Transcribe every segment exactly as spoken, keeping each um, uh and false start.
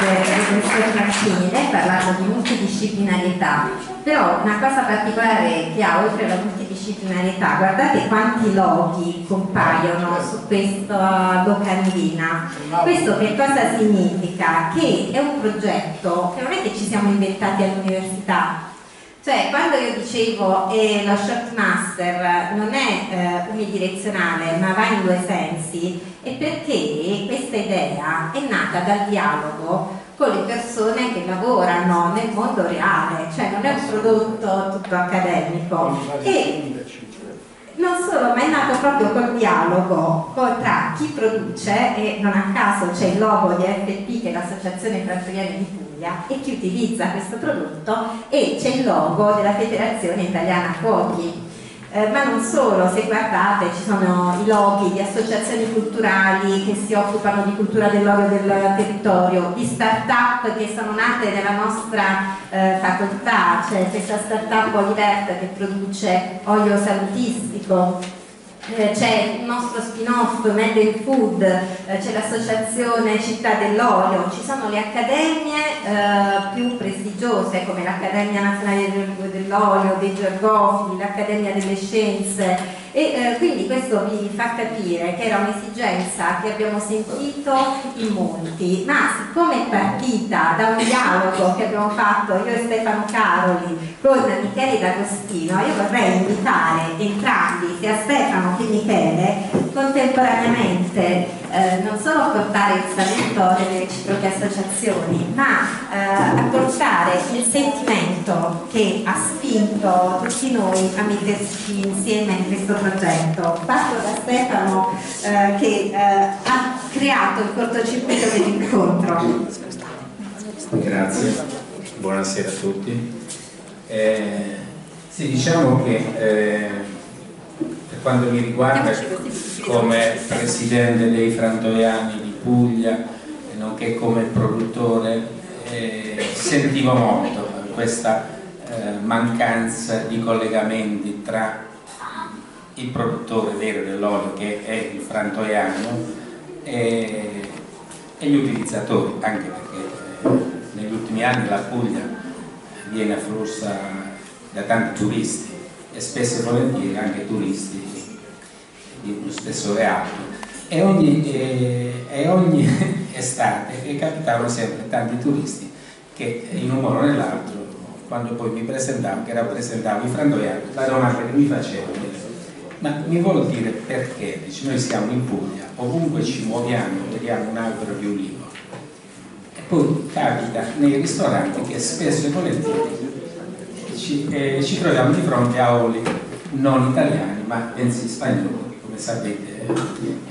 del nostro cantiere, parlando di multidisciplinarietà, però una cosa particolare che ha oltre alla multidisciplinarietà, guardate quanti loghi compaiono su questa locandina. Questo che cosa significa? Che è un progetto che non è che ci siamo inventati all'università. Cioè, quando io dicevo che eh, lo chef master non è eh, unidirezionale ma va in due sensi, è perché questa idea è nata dal dialogo con le persone che lavorano nel mondo reale, cioè non è un prodotto tutto accademico. E non solo, ma è nato proprio col dialogo tra chi produce, e non a caso c'è il logo di F P, che è l'Associazione Trattoriani di Puglia, e chi utilizza questo prodotto, e c'è il logo della Federazione Italiana Cuochi, eh, ma non solo, se guardate ci sono i loghi di associazioni culturali che si occupano di cultura dell'olio e del territorio, di start-up che sono nate nella nostra eh, facoltà, cioè questa start-up Oliverta che produce olio salutistico. C'è il nostro spin-off Made in Food, c'è l'associazione Città dell'Olio, ci sono le accademie eh, più prestigiose come l'Accademia Nazionale dell'Olio, dei Gergofili, l'Accademia delle Scienze, e eh, quindi questo vi fa capire che era un'esigenza che abbiamo sentito in molti, ma siccome è partita da un dialogo che abbiamo fatto io e Stefano Caroli con Michele D'Agostino, io vorrei invitare entrambi, sia Stefano che Michele, contemporaneamente eh, non solo a portare il saluto delle reciproche associazioni, ma eh, a portare il sentimento che ha spinto tutti noi a metterci insieme in questo progetto. Parto da Stefano eh, che eh, ha creato il cortocircuito dell'incontro. Grazie, buonasera a tutti. Eh, sì, diciamo che eh, per quanto mi riguarda, come presidente dei Frantoiani di Puglia, nonché come produttore, eh, sentivo molto questa eh, mancanza di collegamenti tra il produttore vero dell'olio, che è il frantoiano, e, e gli utilizzatori, anche perché eh, negli ultimi anni la Puglia viene afflussa da tanti turisti e spesso e volentieri anche turisti di uno spessore alto, e ogni, e, e ogni estate capitavano sempre tanti turisti che in un modo o nell'altro, quando poi mi presentavo, che rappresentavo i frantoiani, la domanda che mi facevo: ma mi vuol dire perché? Dice, noi siamo in Puglia, ovunque ci muoviamo vediamo un albero di ulivo. Poi capita nei ristoranti che spesso e volentieri ci, eh, ci troviamo di fronte a oli non italiani ma bensì spagnoli. Come sapete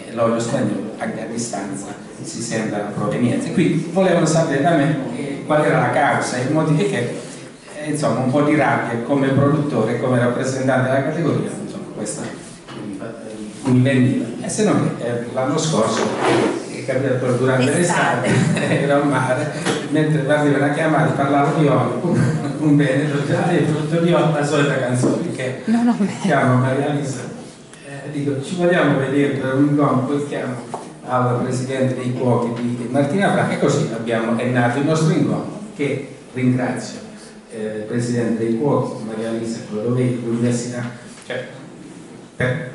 eh, l'olio spagnolo anche a distanza si sente la provenienza, quindi volevano sapere da me eh, qual era la causa, i motivi che eh, insomma un po' di rabbia come produttore, come rappresentante della categoria, insomma questa mi veniva. E se no eh, l'anno scorso capito, durante l'estate era al mare, mentre arriva una chiamata, parlavo di olio, un bene, frutto di olio, la solita canzone che chiamo Maria Lisa, eh, dico ci vogliamo vedere per un gomito, poi chiamo al presidente dei cuochi di Martina Franca, e così abbiamo, è nato il nostro incontro, che ringrazio eh, il presidente dei cuochi Maria Lisa Clodoveo, l'università, cioè per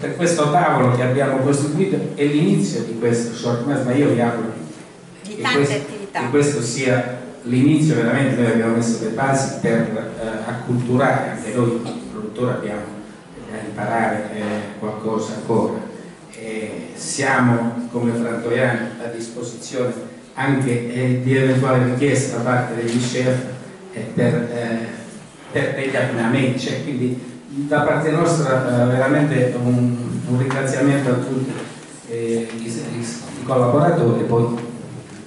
per questo tavolo che abbiamo costituito è l'inizio di questo short, ma io vi auguro di che, questo, che questo sia l'inizio veramente. Noi abbiamo messo le basi per eh, acculturare, anche noi come produttori abbiamo eh, imparare eh, qualcosa ancora, e siamo come frantoiani a disposizione anche eh, di eventuali richieste da parte degli chef eh, per, eh, per degli abbinamenti, cioè, quindi da parte nostra eh, veramente un, un ringraziamento a tutti eh, i, i, i collaboratori, e poi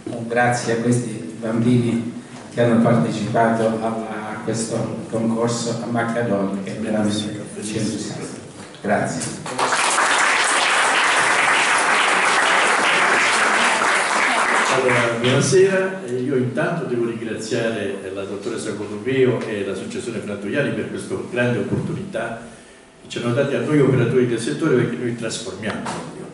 un grazie a questi bambini che hanno partecipato a, a questo concorso a macchia d'olio che veramente ci entusiasma. Grazie. Allora, buonasera, io intanto devo ringraziare la dottoressa Clodoveo e l'associazione Frantoiani per questa grande opportunità che ci hanno dato a noi operatori del settore, perché noi trasformiamo l'olio,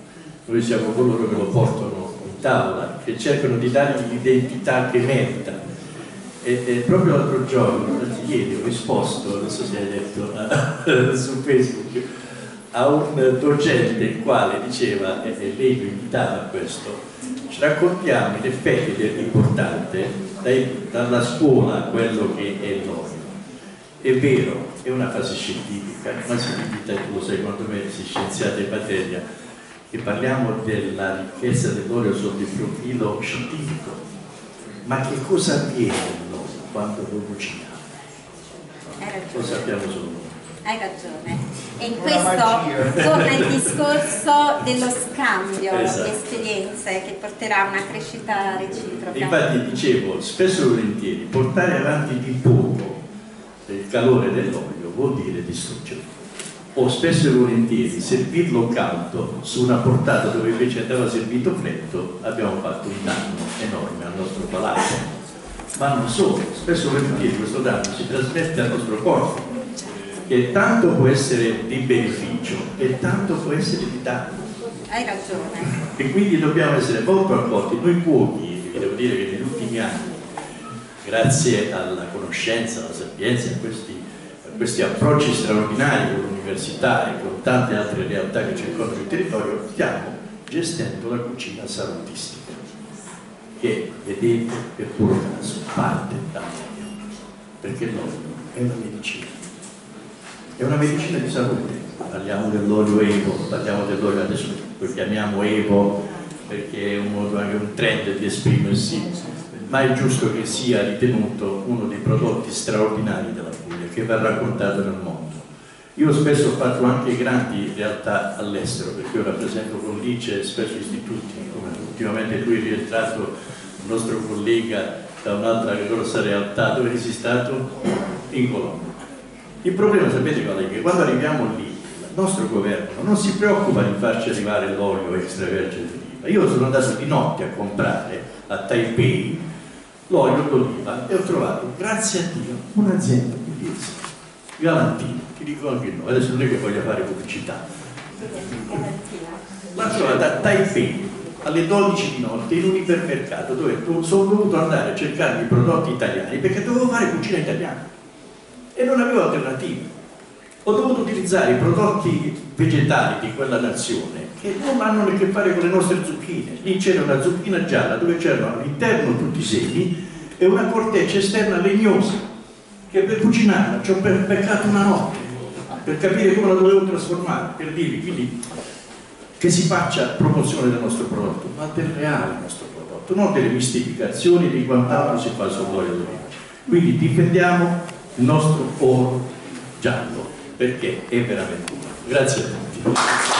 noi siamo coloro che lo portano in tavola, che cercano di dargli l'identità che merita. E, e proprio l'altro giorno, ieri, ho risposto, non so se hai letto, a, su Facebook, a un docente il quale diceva, e, e lei lo invitava a questo, ci raccontiamo in effetti dell'importante dai, dalla scuola quello che è l'olio. È vero, è una fase scientifica, ma si limita, tu secondo me, se scienziati in materia, che parliamo della ricchezza dell'olio sotto il profilo scientifico, ma che cosa avviene nell'olio quando lo cuciniamo? Lo sappiamo solo noi. Hai ragione, e in questo torna il discorso dello scambio di esatto. esperienze che porterà a una crescita reciproca. Infatti dicevo, spesso e volentieri portare avanti di poco il calore dell'olio vuol dire distruggerlo, o spesso e volentieri servirlo caldo su una portata dove invece andava servito freddo, abbiamo fatto un danno enorme al nostro palato, ma non solo, spesso e volentieri questo danno si trasmette al nostro corpo, che tanto può essere di beneficio e tanto può essere di danno. Hai ragione. E quindi dobbiamo essere molto accorti. Noi cuochi, vi devo dire che negli ultimi anni, grazie alla conoscenza, alla sapienza, a questi, a questi approcci straordinari con l'università e con tante altre realtà che circondano il territorio, stiamo gestendo la cucina salutistica, che vedete per puro caso parte dall'olio, perché l'olio è una medicina. È una medicina di salute, parliamo dell'olio Evo, parliamo dell'olio, adesso lo chiamiamo Evo perché è un modo, anche un trend di esprimersi, ma è giusto che sia ritenuto uno dei prodotti straordinari della Puglia, che va raccontato nel mondo. Io spesso ho fatto anche grandi realtà all'estero, perché io rappresento con l'I C E spesso istituti, come ultimamente lui è rientrato un nostro collega da un'altra grossa realtà, dove si è stato in Colombia. Il problema, sapete qual è? Che quando arriviamo lì, il nostro governo non si preoccupa di farci arrivare l'olio extravergine d'oliva. Io sono andato di notte a comprare a Taipei l'olio d'oliva e ho trovato, grazie a Dio, un'azienda pugliese, Galantina, ti dico anche no, adesso non è che voglio fare pubblicità. L'ho trovata a Taipei alle dodici di notte in un ipermercato dove sono dovuto andare a cercare i prodotti italiani perché dovevo fare cucina italiana. E non avevo alternative. Ho dovuto utilizzare i prodotti vegetali di quella nazione che non hanno a che fare con le nostre zucchine. Lì c'era una zucchina gialla dove c'erano all'interno tutti i semi e una corteccia esterna legnosa che per cucinarla ci ho beccato una notte per capire come la dovevo trasformare, per dirvi quindi che si faccia promozione del nostro prodotto, ma del reale nostro prodotto, non delle mistificazioni di quant'altro si fa sul l'olio d'oliva. Quindi difendiamo il nostro oro giallo, perché è veramente buono. Grazie a tutti.